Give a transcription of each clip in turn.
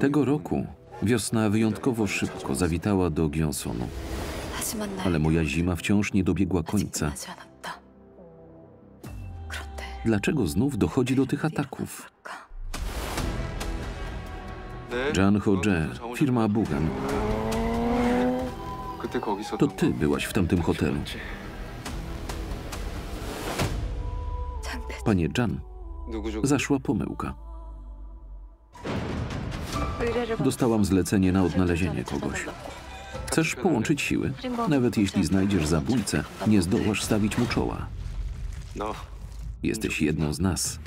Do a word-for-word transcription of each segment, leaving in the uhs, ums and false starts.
Tego roku wiosna wyjątkowo szybko zawitała do Gyeongseongu, ale moja zima wciąż nie dobiegła końca. Dlaczego znów dochodzi do tych ataków? Jang Ho-jae, firma Bugan. To ty byłaś w tamtym hotelu. Panie Jan, zaszła pomyłka. Dostałam zlecenie na odnalezienie kogoś. Chcesz połączyć siły? Nawet jeśli znajdziesz zabójcę, nie zdołasz stawić mu czoła. Jesteś jedną z nas.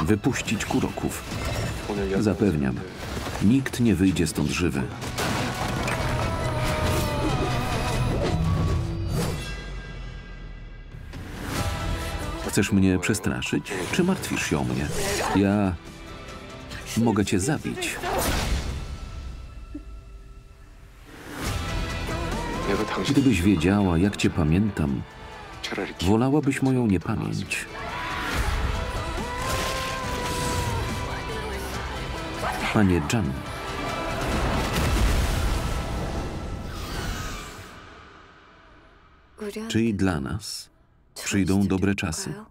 Wypuścić kuroków. Zapewniam, nikt nie wyjdzie stąd żywy. Chcesz mnie przestraszyć, czy martwisz się o mnie? Ja mogę cię zabić. Gdybyś wiedziała, jak cię pamiętam, wolałabyś moją niepamięć. Panie Jan. Czy i dla nas przyjdą dobre czasy?